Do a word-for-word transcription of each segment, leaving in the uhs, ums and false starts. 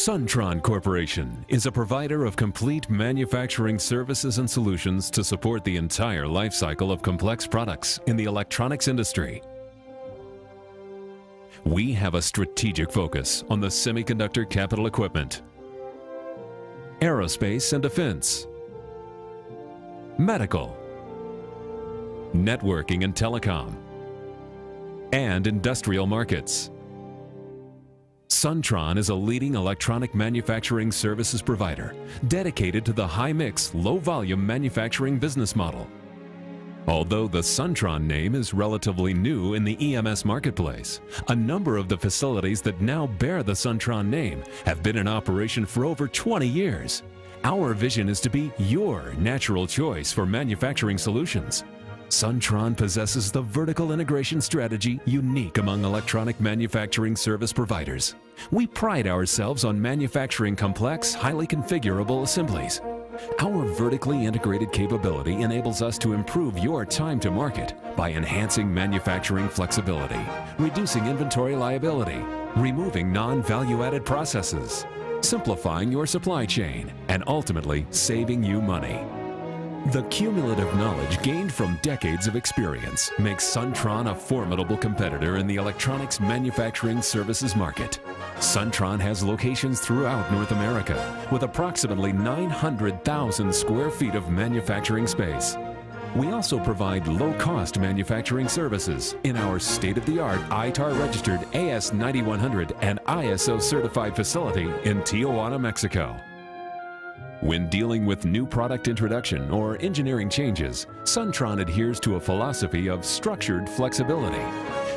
Suntron Corporation is a provider of complete manufacturing services and solutions to support the entire life cycle of complex products in the electronics industry. We have a strategic focus on the semiconductor capital equipment, aerospace and defense, medical, networking and telecom, and industrial markets. Suntron is a leading electronic manufacturing services provider dedicated to the high-mix, low-volume manufacturing business model. Although the Suntron name is relatively new in the E M S marketplace, a number of the facilities that now bear the Suntron name have been in operation for over twenty years. Our vision is to be your natural choice for manufacturing solutions. Suntron possesses the vertical integration strategy unique among electronic manufacturing service providers. We pride ourselves on manufacturing complex, highly configurable assemblies. Our vertically integrated capability enables us to improve your time to market by enhancing manufacturing flexibility, reducing inventory liability, removing non-value-added processes, simplifying your supply chain, and ultimately saving you money. The cumulative knowledge gained from decades of experience makes Suntron a formidable competitor in the electronics manufacturing services market. Suntron has locations throughout North America with approximately nine hundred thousand square feet of manufacturing space. We also provide low-cost manufacturing services in our state-of-the-art I TAR-registered A S ninety-one hundred and I S O-certified facility in Tijuana, Mexico. When dealing with new product introduction or engineering changes, Suntron adheres to a philosophy of structured flexibility.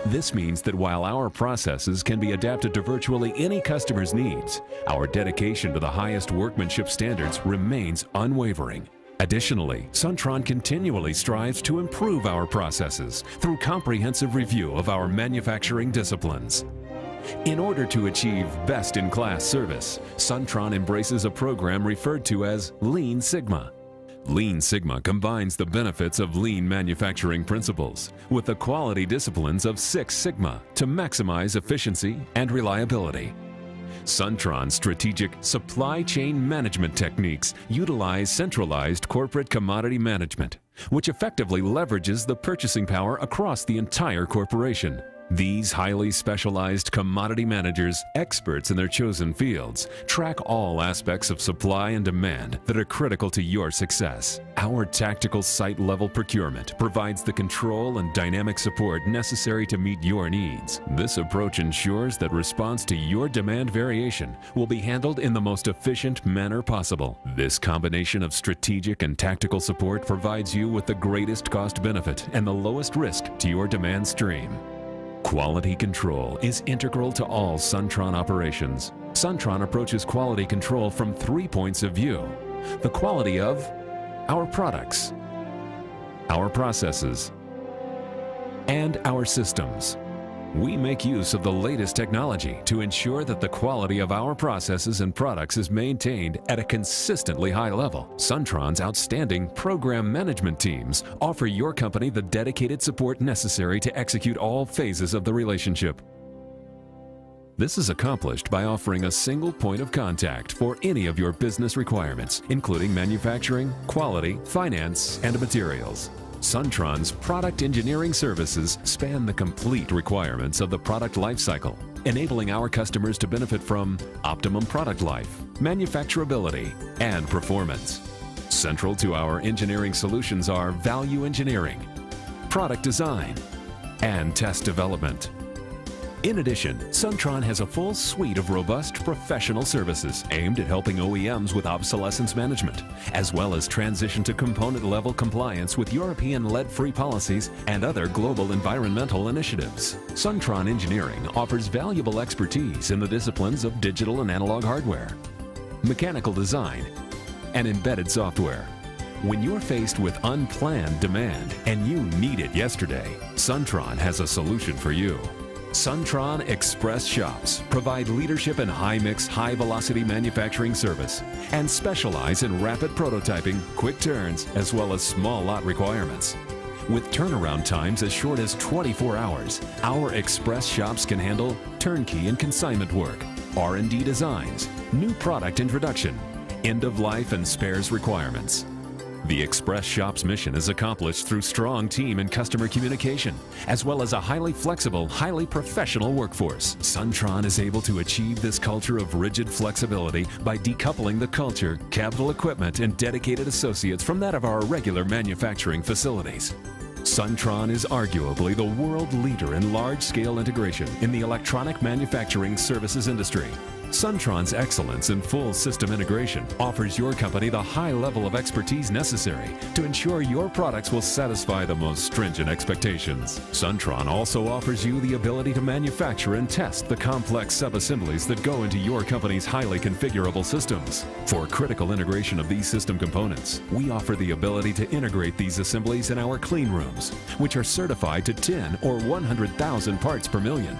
This means that while our processes can be adapted to virtually any customer's needs, our dedication to the highest workmanship standards remains unwavering. Additionally, Suntron continually strives to improve our processes through comprehensive review of our manufacturing disciplines. In order to achieve best-in-class service, Suntron embraces a program referred to as Lean Sigma. Lean Sigma combines the benefits of lean manufacturing principles with the quality disciplines of Six Sigma to maximize efficiency and reliability. Suntron's strategic supply chain management techniques utilize centralized corporate commodity management, which effectively leverages the purchasing power across the entire corporation. These highly specialized commodity managers, experts in their chosen fields, track all aspects of supply and demand that are critical to your success. Our tactical site-level procurement provides the control and dynamic support necessary to meet your needs. This approach ensures that response to your demand variation will be handled in the most efficient manner possible. This combination of strategic and tactical support provides you with the greatest cost benefit and the lowest risk to your demand stream. Quality control is integral to all Suntron operations. Suntron approaches quality control from three points of view: the quality of our products, our processes, and our systems. We make use of the latest technology to ensure that the quality of our processes and products is maintained at a consistently high level. Suntron's outstanding program management teams offer your company the dedicated support necessary to execute all phases of the relationship. This is accomplished by offering a single point of contact for any of your business requirements, including manufacturing, quality, finance, and materials. Suntron's product engineering services span the complete requirements of the product lifecycle, enabling our customers to benefit from optimum product life, manufacturability, and performance. Central to our engineering solutions are value engineering, product design, and test development. In addition, Suntron has a full suite of robust professional services aimed at helping O E Ms with obsolescence management, as well as transition to component-level compliance with European lead-free policies and other global environmental initiatives. Suntron Engineering offers valuable expertise in the disciplines of digital and analog hardware, mechanical design, and embedded software. When you're faced with unplanned demand and you need it yesterday, Suntron has a solution for you. Suntron Express Shops provide leadership in high-mix, high-velocity manufacturing service and specialize in rapid prototyping, quick turns, as well as small lot requirements. With turnaround times as short as twenty-four hours, our Express Shops can handle turnkey and consignment work, R and D designs, new product introduction, end-of-life and spares requirements. The Express Shop's mission is accomplished through strong team and customer communication, as well as a highly flexible, highly professional workforce. Suntron is able to achieve this culture of rigid flexibility by decoupling the culture, capital equipment, and dedicated associates from that of our regular manufacturing facilities. Suntron is arguably the world leader in large-scale integration in the electronic manufacturing services industry. Suntron's excellence in full system integration offers your company the high level of expertise necessary to ensure your products will satisfy the most stringent expectations. Suntron also offers you the ability to manufacture and test the complex sub-assemblies that go into your company's highly configurable systems. For critical integration of these system components, we offer the ability to integrate these assemblies in our clean room, which are certified to ten or one hundred thousand parts per million.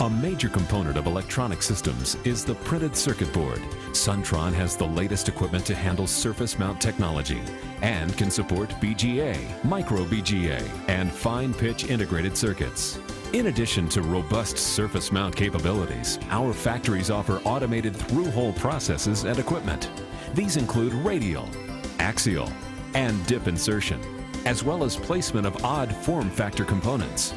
A major component of electronic systems is the printed circuit board. Suntron has the latest equipment to handle surface mount technology and can support B G A, micro B G A, and fine pitch integrated circuits. In addition to robust surface mount capabilities, our factories offer automated through-hole processes and equipment. These include radial, axial, and dip insertion, as well as placement of odd form factor components.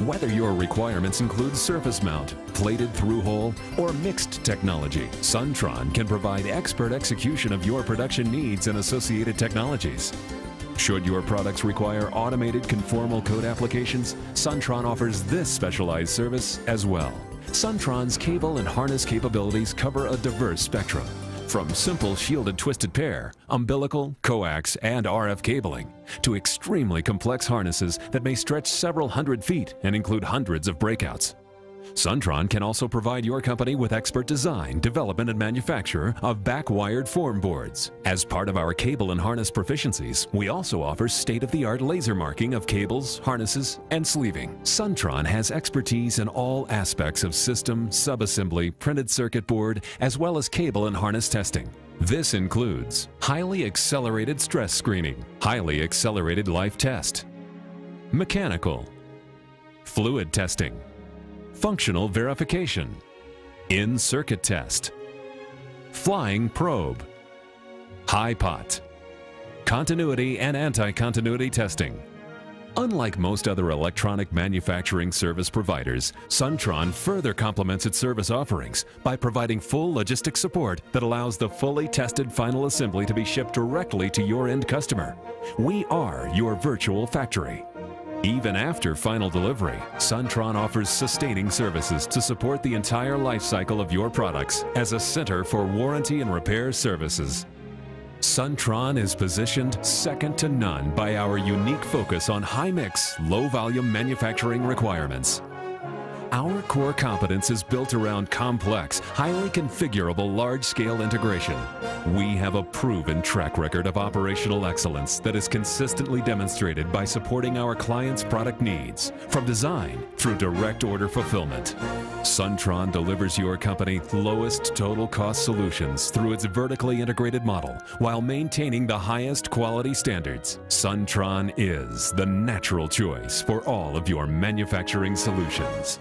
Whether your requirements include surface mount, plated through-hole, or mixed technology, Suntron can provide expert execution of your production needs and associated technologies. Should your products require automated conformal code applications, Suntron offers this specialized service as well. Suntron's cable and harness capabilities cover a diverse spectrum, from simple shielded twisted pair, umbilical, coax, and R F cabling, to extremely complex harnesses that may stretch several hundred feet and include hundreds of breakouts. Suntron can also provide your company with expert design, development, and manufacture of back-wired form boards. As part of our cable and harness proficiencies, we also offer state-of-the-art laser marking of cables, harnesses, and sleeving. Suntron has expertise in all aspects of system, sub-assembly, printed circuit board, as well as cable and harness testing. This includes highly accelerated stress screening, highly accelerated life test, mechanical, fluid testing, functional verification, in-circuit test, flying probe, high-pot, continuity and anti-continuity testing. Unlike most other electronic manufacturing service providers, Suntron further complements its service offerings by providing full logistics support that allows the fully tested final assembly to be shipped directly to your end customer. We are your virtual factory. Even after final delivery, Suntron offers sustaining services to support the entire life cycle of your products as a center for warranty and repair services. Suntron is positioned second to none by our unique focus on high-mix, low-volume manufacturing requirements. Our core competence is built around complex, highly configurable large-scale integration. We have a proven track record of operational excellence that is consistently demonstrated by supporting our clients' product needs, from design through direct order fulfillment. Suntron delivers your company lowest total cost solutions through its vertically integrated model while maintaining the highest quality standards. Suntron is the natural choice for all of your manufacturing solutions.